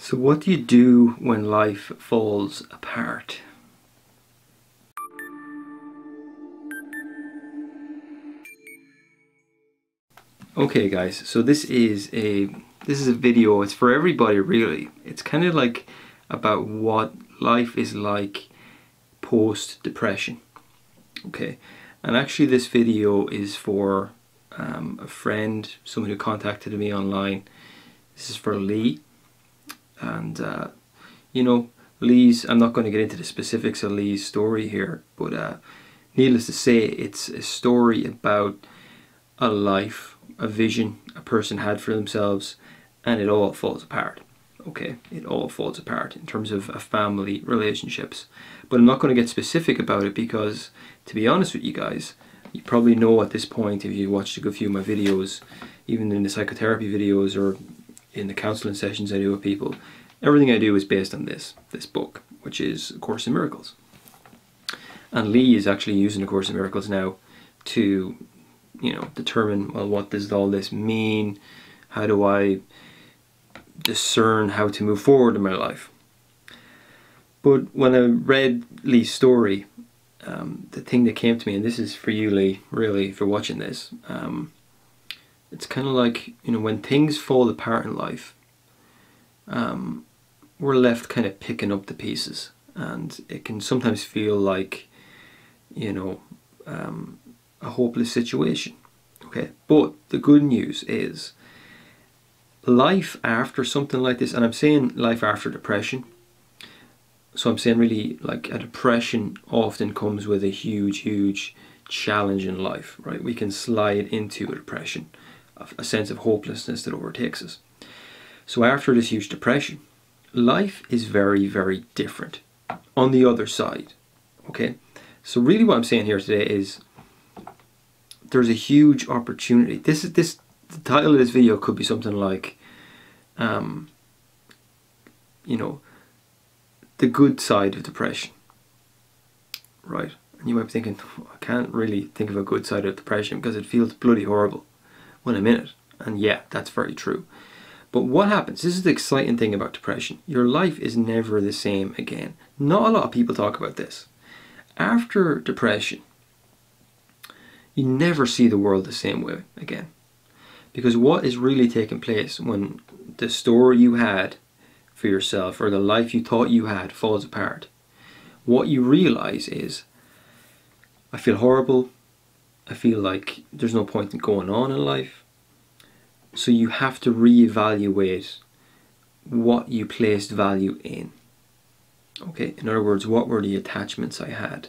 So what do you do when life falls apart? Okay guys, so this is a video, it's for everybody really. It's kind of like about what life is like post-depression. Okay, and actually this video is for a friend, someone who contacted me online. This is for Lee. And you know, Lee's, I'm not going to get into the specifics of Lee's story here, but needless to say, it's a story about a life, a vision a person had for themselves, and it all falls apart. Okay, it all falls apart in terms of family, relationships. But I'm not going to get specific about it because, to be honest with you guys, you probably know at this point, if you watched a good few of my videos, even in the psychotherapy videos or in the counseling sessions I do with people, everything I do is based on this book, which is A Course in Miracles. And Lee is actually using A Course in Miracles now to, you know, determine, well, what does all this mean? How do I discern how to move forward in my life? But when I read Lee's story, the thing that came to me, and this is for you, Lee, really, if you're watching this, it's kind of like, you know, when things fall apart in life, we're left kind of picking up the pieces, and it can sometimes feel like, you know, a hopeless situation. Okay, but the good news is life after something like this, and I'm saying life after depression, so I'm saying really like a depression often comes with a huge challenge in life, right? We can slide into a depression, a sense of hopelessness that overtakes us. So after this huge depression, life is very different on the other side. Okay, so really what I'm saying here today is there's a huge opportunity. The title of this video could be something like, you know, the good side of depression, right? And you might be thinking, oh, I can't really think of a good side of depression because it feels bloody horrible when I'm in it. And yeah, that's very true. But what happens, this is the exciting thing about depression, your life is never the same again. Not a lot of people talk about this. After depression, you never see the world the same way again. Because what is really taking place when the story you had for yourself or the life you thought you had falls apart, what you realize is, I feel horrible, I feel like there's no point in going on in life. So you have to reevaluate what you placed value in. Okay, in other words, what were the attachments I had?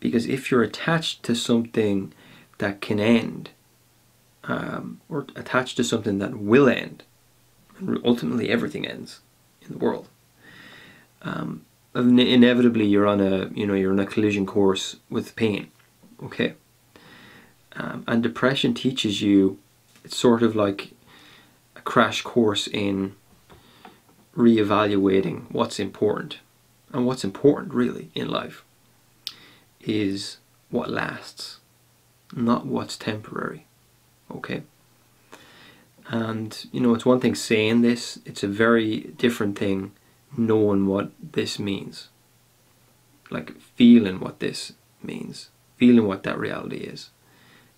Because if you're attached to something that can end, or attached to something that will end, and ultimately everything ends in the world, inevitably you're on a, you know, you're on a collision course with pain. Okay, and depression teaches you, it's sort of like a crash course in reevaluating what's important, and what's important really in life is what lasts, not what's temporary. Okay, and you know, it's one thing saying this, it's a very different thing knowing what this means, like feeling what this means, feeling what that reality is,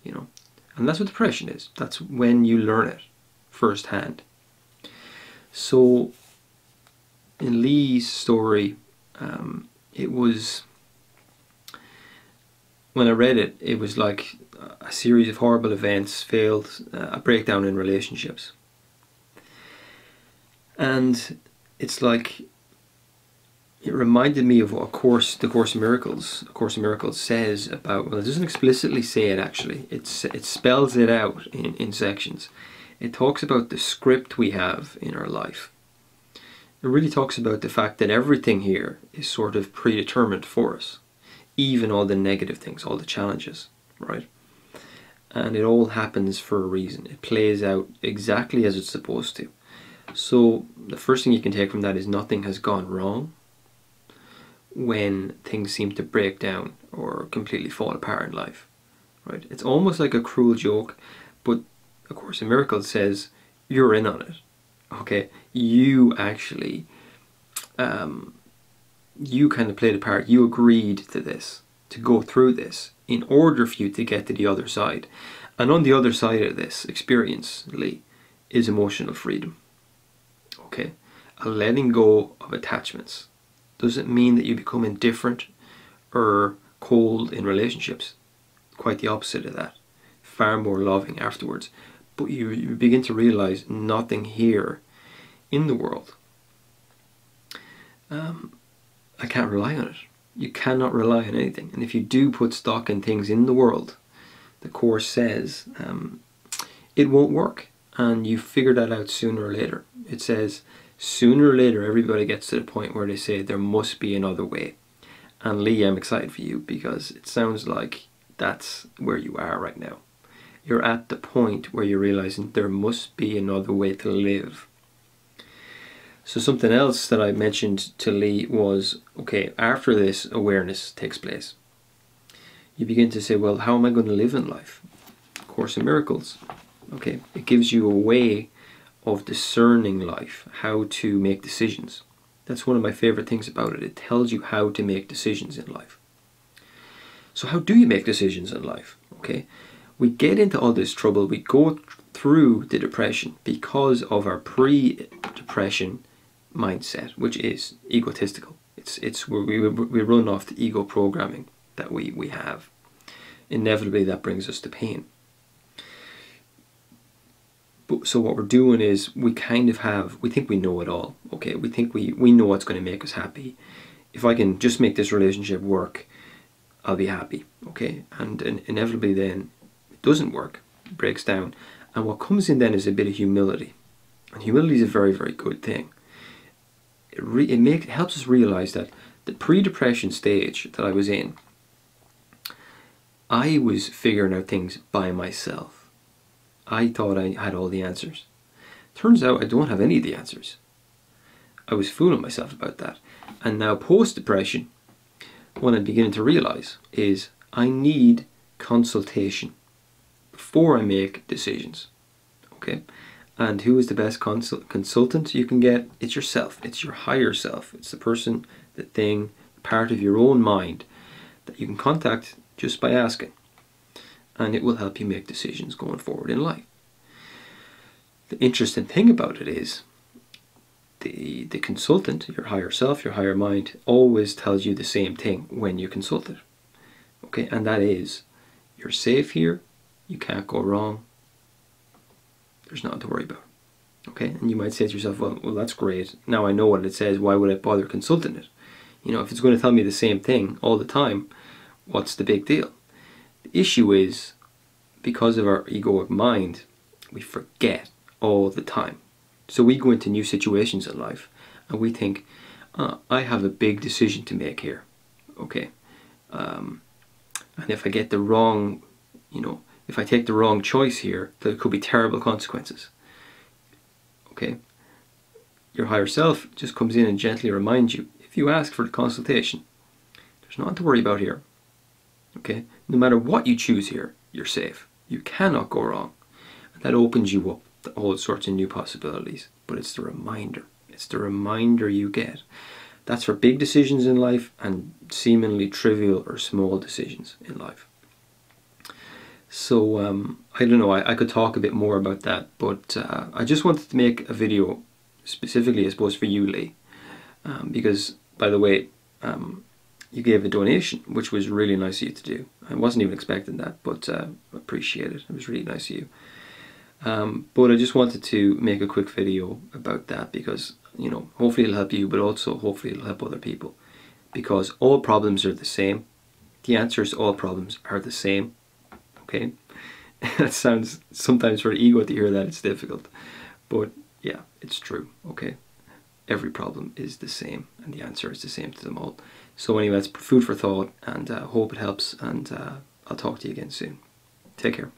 you know. And that's what depression is, that's when you learn it firsthand. So in Lee's story, it was, when I read it, it was like a series of horrible events, a breakdown in relationships. And it's like, it reminded me of what A Course in Miracles says about, well, it doesn't explicitly say it actually, it spells it out in sections. It talks about the script we have in our life. It really talks about the fact that everything here is sort of predetermined for us, even all the negative things, all the challenges, right? And it all happens for a reason. It plays out exactly as it's supposed to. So the first thing you can take from that is nothing has gone wrong when things seem to break down or completely fall apart in life, right? It's almost like a cruel joke, but A Course in Miracles says you're in on it. okay, you actually, you kind of played a part, you agreed to this, to go through this in order for you to get to the other side. And on the other side of this experience, Lee, is emotional freedom, okay? A letting go of attachments. Doesn't mean that you become indifferent or cold in relationships. Quite the opposite of that. Far more loving afterwards. But you begin to realize nothing here in the world. I can't rely on it. You cannot rely on anything. And if you do put stock in things in the world, the Course says it won't work. And you figure that out sooner or later. It says sooner or later everybody gets to the point where they say there must be another way. And Lee, I'm excited for you because it sounds like that's where you are right now. You're at the point where you're realizing there must be another way to live. So something else that I mentioned to Lee was, okay, after this awareness takes place, you begin to say, well, how am I going to live in life? Course in Miracles. Okay, it gives you a way of discerning life, how to make decisions. That's one of my favorite things about it. It tells you how to make decisions in life. So how do you make decisions in life? Okay, we get into all this trouble, we go through the depression because of our pre-depression mindset, which is egotistical. It's where we run off the ego programming that we have. Inevitably that brings us to pain. So what we're doing is we think we know it all. Okay, we think we know what's going to make us happy. If I can just make this relationship work, I'll be happy. Okay, and inevitably then it doesn't work, it breaks down. And what comes in then is a bit of humility. And humility is a very, very good thing. It helps us realize that the pre-depression stage that I was in, I was figuring out things by myself. I thought I had all the answers. Turns out I don't have any of the answers. I was fooling myself about that. And now post-depression, what I'm beginning to realize is I need consultation before I make decisions. Okay? And who is the best consultant you can get? It's yourself. It's your higher self. It's the person, the thing, part of your own mind that you can contact just by asking. And it will help you make decisions going forward in life. The interesting thing about it is the consultant, your higher self, your higher mind, always tells you the same thing when you consult it. Okay, and that is, you're safe here, you can't go wrong, there's nothing to worry about. Okay, and you might say to yourself, well that's great, now I know what it says, why would I bother consulting it? You know, if it's going to tell me the same thing all the time, what's the big deal? The issue is, because of our egoic mind, we forget all the time. So we go into new situations in life and we think, I have a big decision to make here. Okay. And if I get the wrong, if I take the wrong choice here, there could be terrible consequences. Okay. Your higher self just comes in and gently reminds you, if you ask for the consultation, there's nothing to worry about here. Okay, no matter what you choose here, you're safe. You cannot go wrong. And that opens you up to all sorts of new possibilities. But it's the reminder. It's the reminder you get. That's for big decisions in life and seemingly trivial or small decisions in life. So, I don't know, I could talk a bit more about that, but I just wanted to make a video specifically, I suppose, for you, Lee. Because, by the way, you gave a donation, which was really nice of you to do. I wasn't even expecting that, but I appreciate it. It was really nice of you. But I just wanted to make a quick video about that because, hopefully it'll help you, but also hopefully it'll help other people. Because all problems are the same. The answers to all problems are the same. Okay? That sounds, sometimes for the ego to hear that, it's difficult. But yeah, it's true. Okay? Every problem is the same, and the answer is the same to them all. So anyway, that's food for thought, and I hope it helps, and I'll talk to you again soon. Take care.